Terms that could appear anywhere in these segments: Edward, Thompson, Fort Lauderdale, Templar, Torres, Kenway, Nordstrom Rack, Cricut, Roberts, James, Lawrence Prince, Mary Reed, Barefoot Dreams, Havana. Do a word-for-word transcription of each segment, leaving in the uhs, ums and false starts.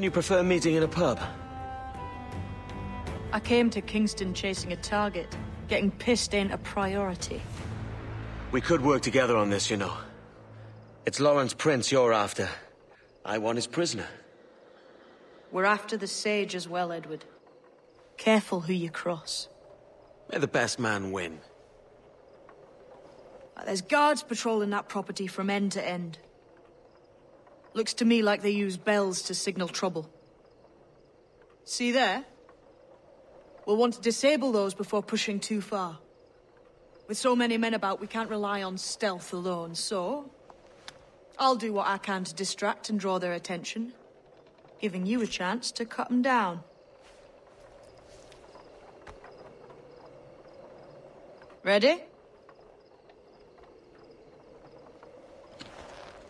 wouldn't you prefer meeting in a pub? I came to Kingston chasing a target. Getting pissed ain't a priority. We could work together on this, you know. It's Lawrence Prince you're after. I want his prisoner. We're after the Sage as well, Edward. Careful who you cross. May the best man win. There's guards patrolling that property from end to end. Looks to me like they use bells to signal trouble. See there? We'll want to disable those before pushing too far. With so many men about, we can't rely on stealth alone, so... I'll do what I can to distract and draw their attention, giving you a chance to cut them down. Ready?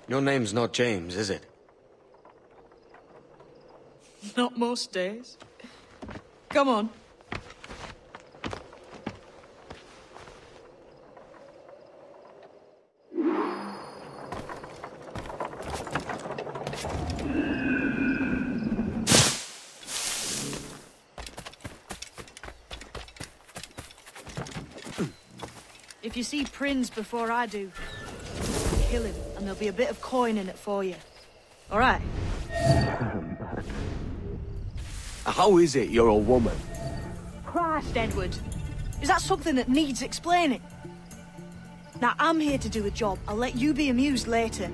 Your name's not James, is it? Not most days. Come on. If you see Prince before I do, kill him, and there'll be a bit of coin in it for you. All right? How is it you're a woman? Christ, Edward. Is that something that needs explaining? Now, I'm here to do a job. I'll let you be amused later.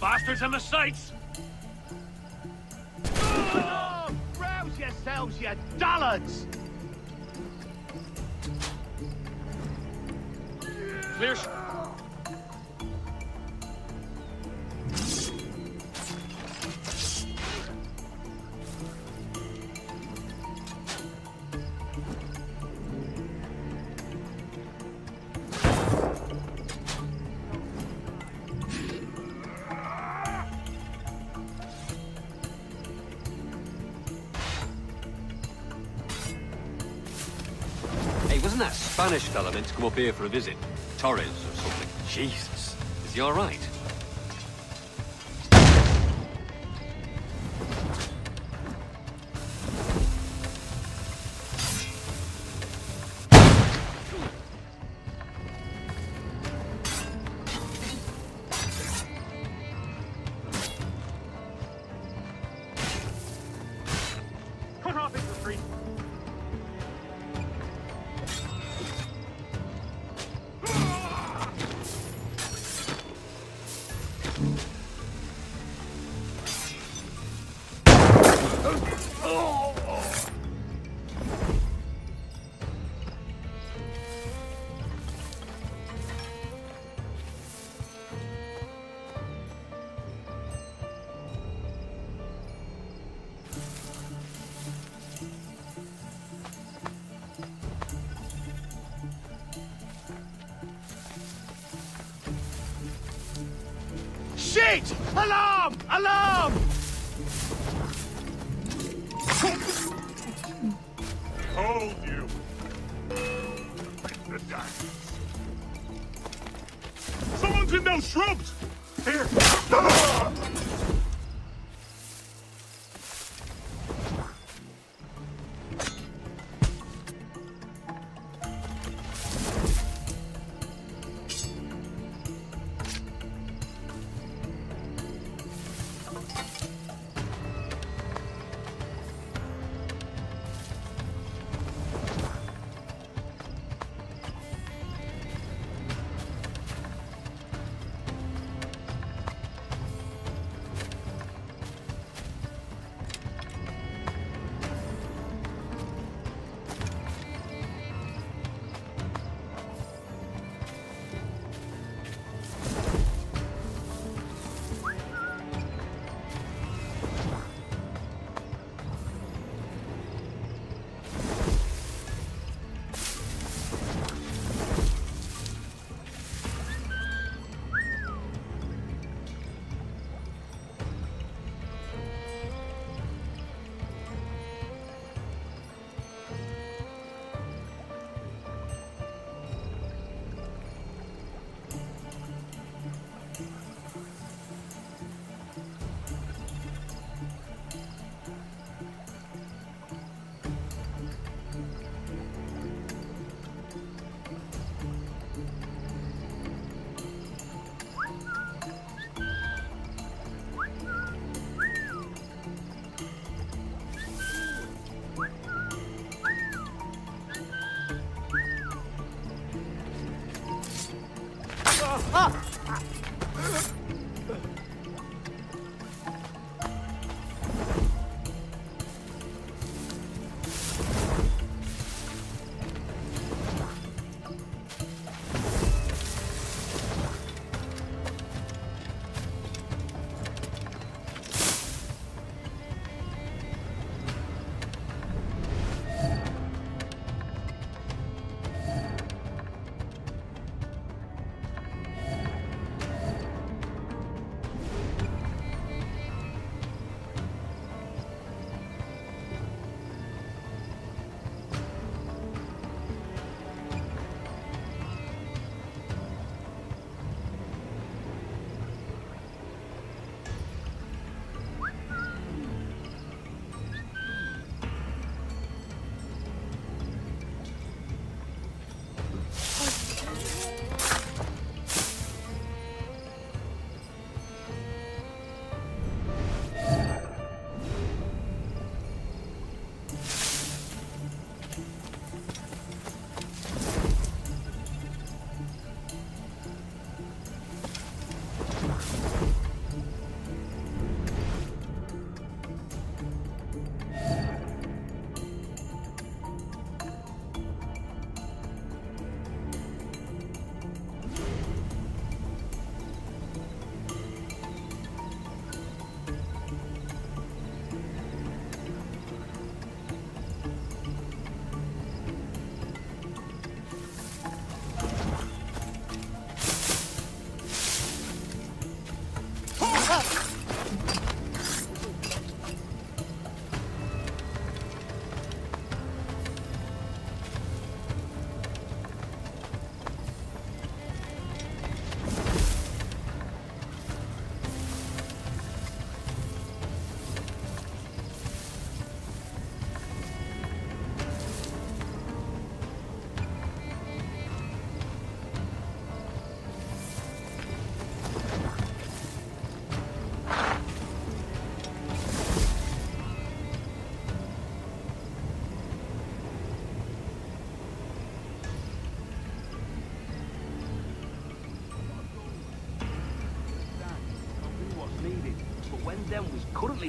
Bastards on the sights! Oh, rouse yourselves, you dullards! Clear shot. That Spanish fella meant to come up here for a visit. Torres or something. Jesus. Is he all right? Alarm! Alarm! Hold you! Someone's in those shrubs! Here!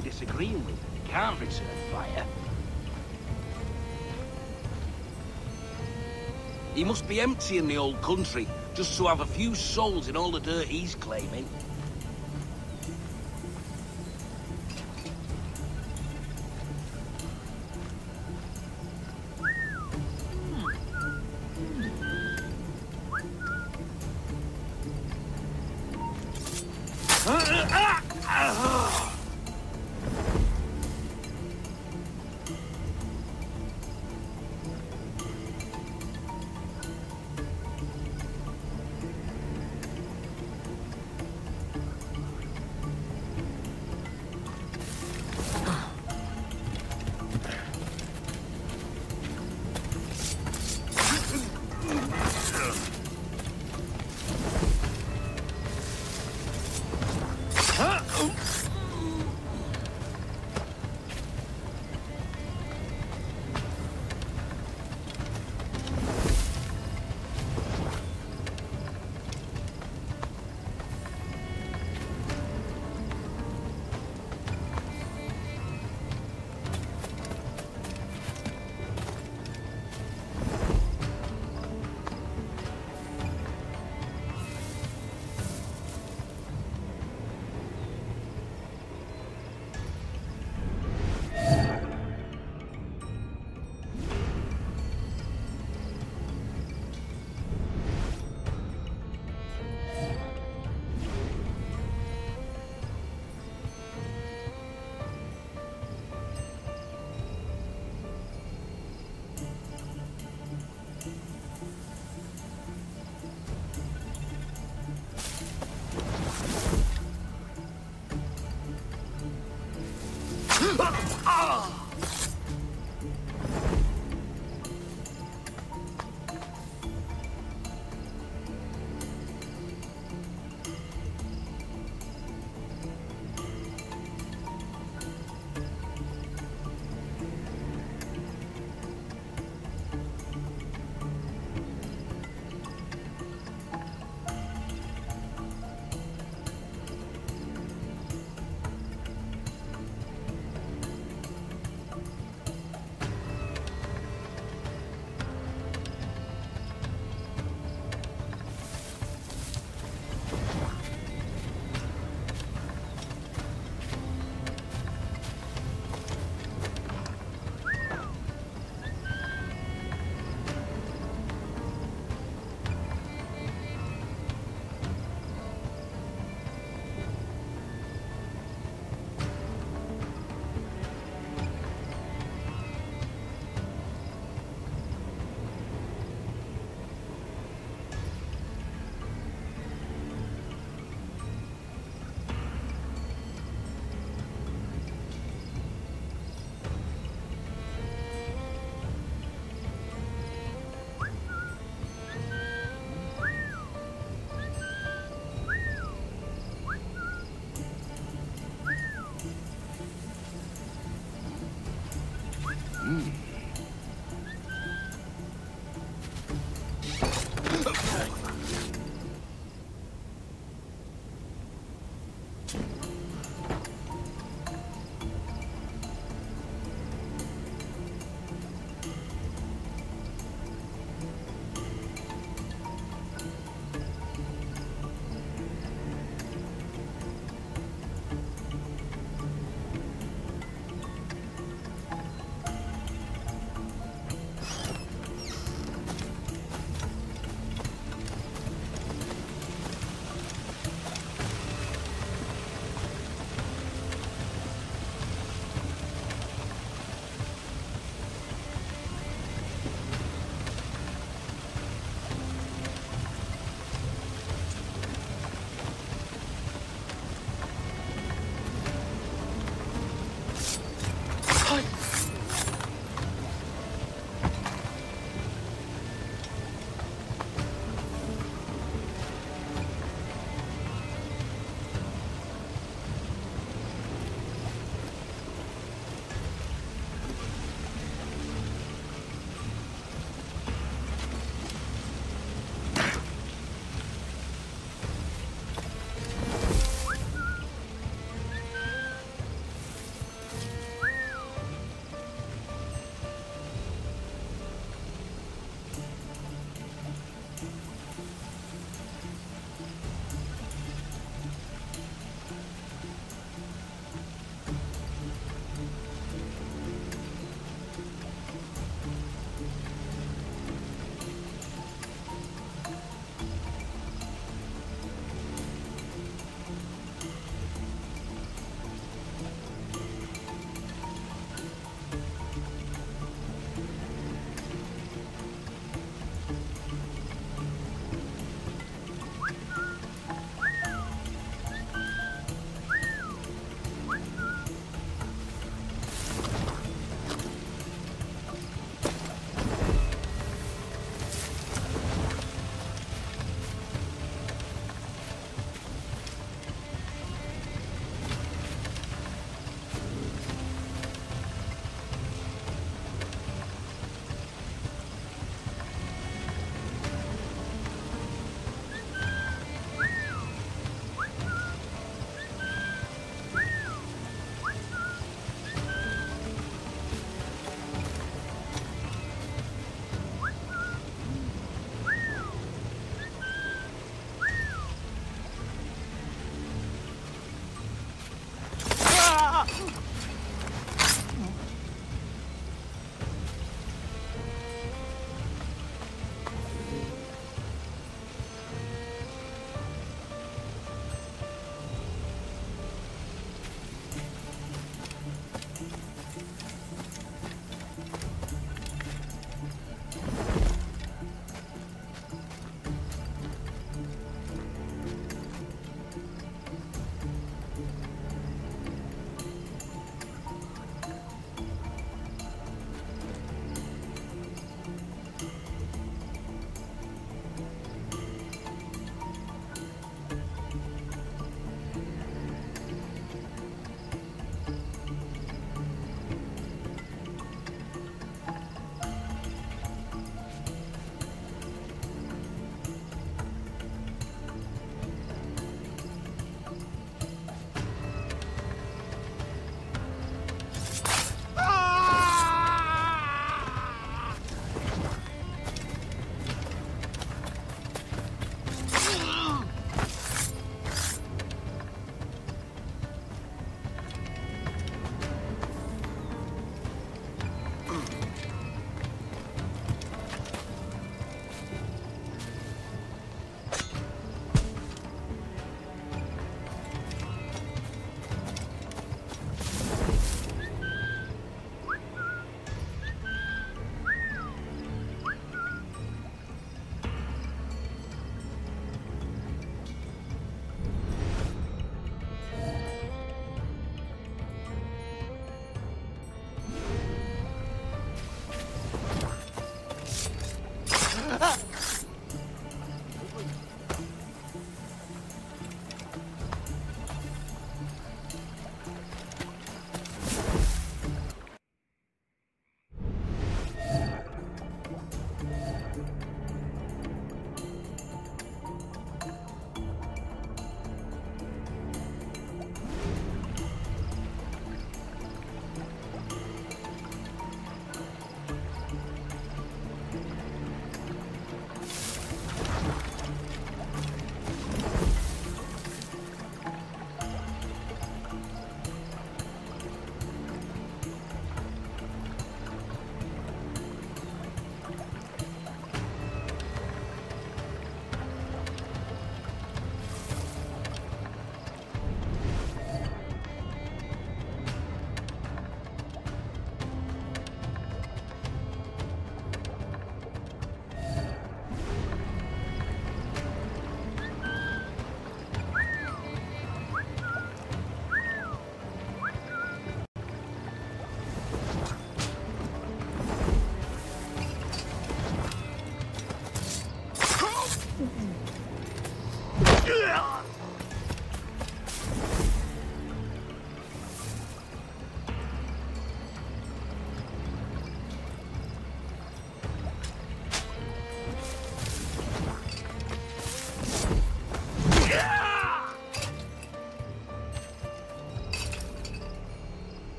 entirely disagreeing with them. They can't return fire. He must be emptying the old country just to have a few souls in all the dirt he's claiming.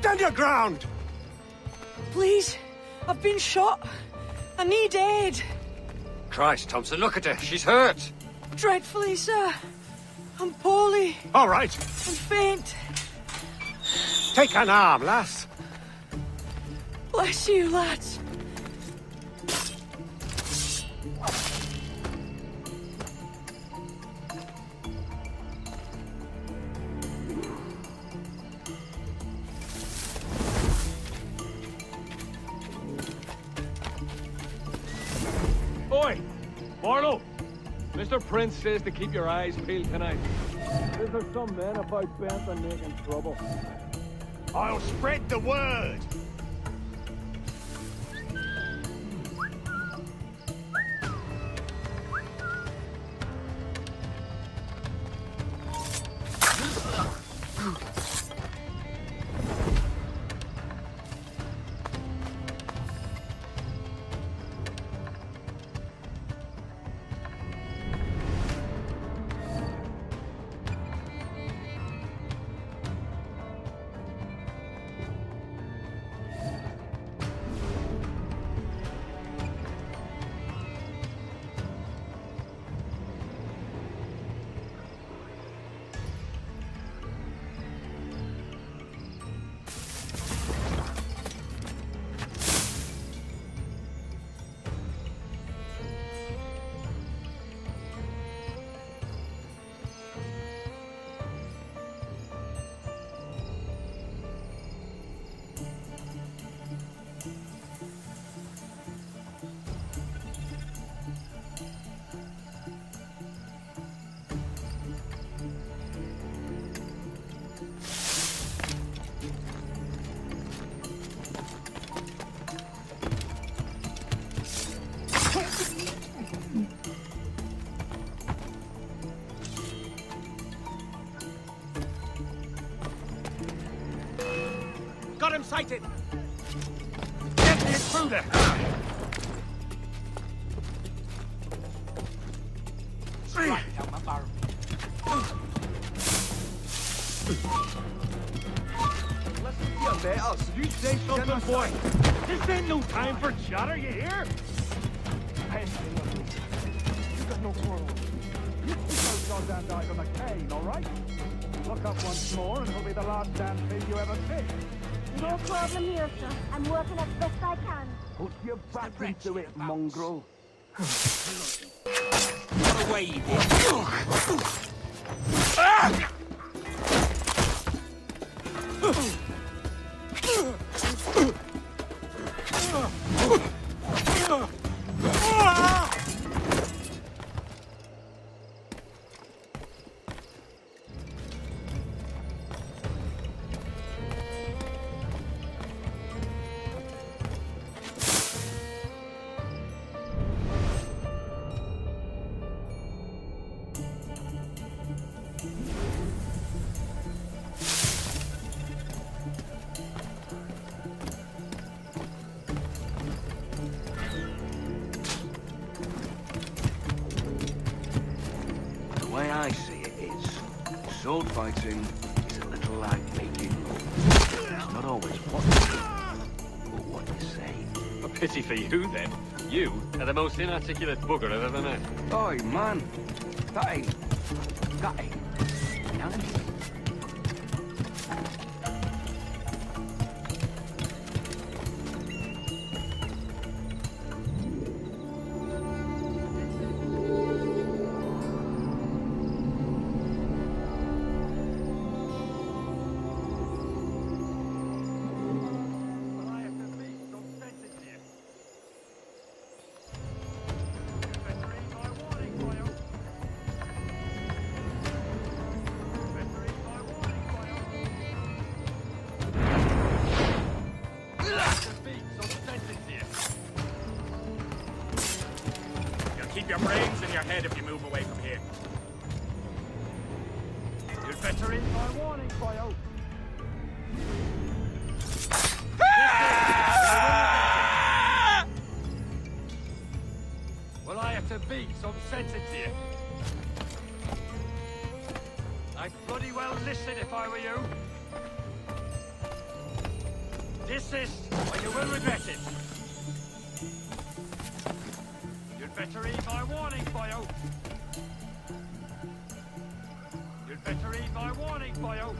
Stand your ground! Please, I've been shot. I need aid. Christ, Thompson, look at her. She's hurt. Dreadfully, sir. I'm poorly. All right. I'm faint. Take an arm, lass. Bless you, lads. Prince says to keep your eyes peeled tonight. There's some men about bent on making trouble. I'll spread the word! him sighted. Get this through there. Strike down my barrel. Say something, boy. This ain't no time for chatter, you hear? I ain't saying nothing. You got no quarrel. You keep your goddamn eyes on the cane, all right? Look up once more, and it'll be the last damn thing you ever see. No problem here, sir. I'm working as best I can. Put your back into it, mongrel. Get away, you ah! Sword fighting is a little like making love. It's not always what you do, but what you say. A pity for you, then. You are the most inarticulate bugger I've ever met. Oi, man. That ain't... That ain't... Nice. Keep your brains in your head if you move away from here. You'd better in my warning, boyo. Well, I have to be some sense into you. I'd bloody well listen if I were you. Desist, or you will regret it. Better heed my warning, boyo. You'd better heed my warning, boyo.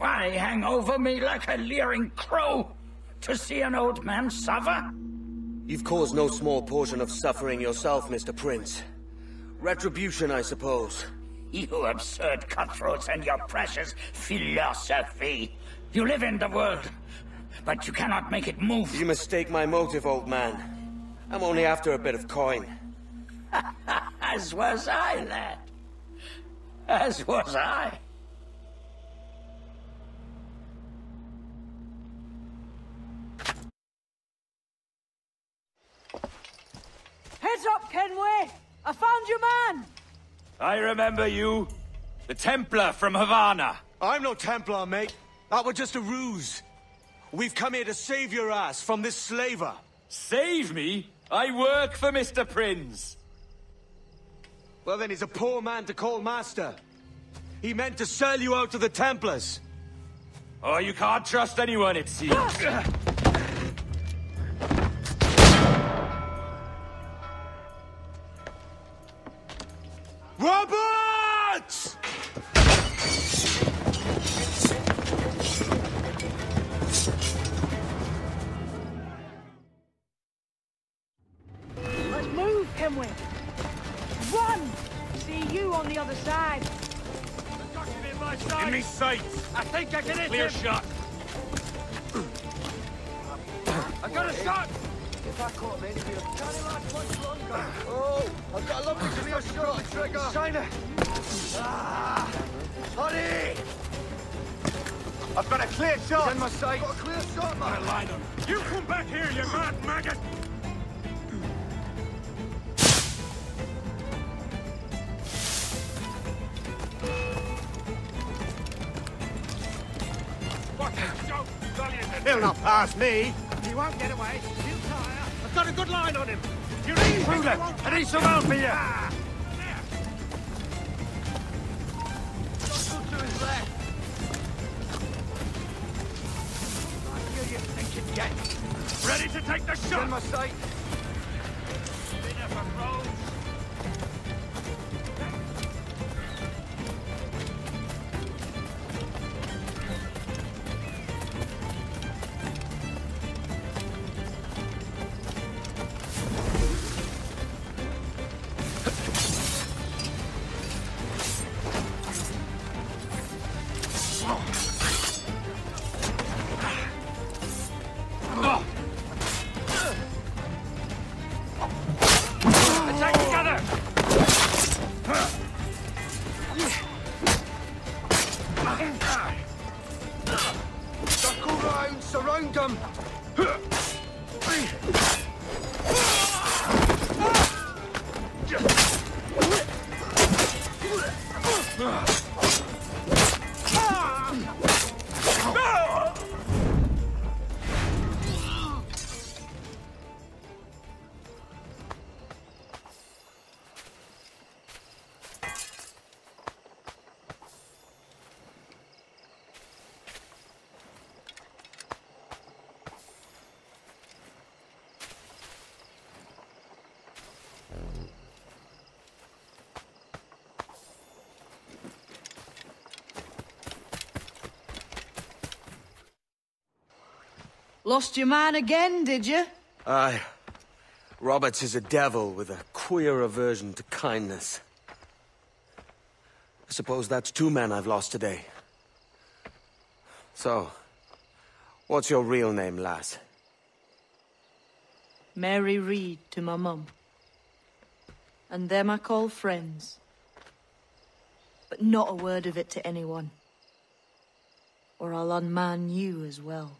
Why hang over me like a leering crow? To see an old man suffer? You've caused no small portion of suffering yourself, Mister Prince. Retribution, I suppose. You absurd cutthroats and your precious philosophy. You live in the world, but you cannot make it move. You mistake my motive, old man. I'm only after a bit of coin. As was I, lad. As was I. Heads up, Kenway! I found your man! I remember you. The Templar from Havana. I'm no Templar, mate. That was just a ruse. We've come here to save your ass from this slaver. Save me? I work for Mister Prince. Well then, he's a poor man to call master. He meant to sell you out to the Templars. Oh, you can't trust anyone, it seems. Roberts! Let's move, Kenway. Run! See you on the other side. In my sight. In me sight. I think I can hit Clear him. Clear shot. I got a shot. If I caught him, it'd be a canny lad much longer. Oh, I've got a lovely clear shot. Trigger. Shiner. Ah, hurry! I've got a clear shot. He's in my sight. I've got a clear shot, man. I lied on him. You come back here, you mad maggot. He'll not pass me. He won't get away. He'll tire. I've got a good line on him. You leave through there, and he's around for you. Ah. Not to his left. I feel you thinking yet. Ready to take the shot. In my sight. Enough of roads. Lost your man again, did you? Aye. Roberts is a devil with a queer aversion to kindness. I suppose that's two men I've lost today. So, what's your real name, lass? Mary Reed to my mum. And them I call friends. But not a word of it to anyone. Or I'll unman you as well.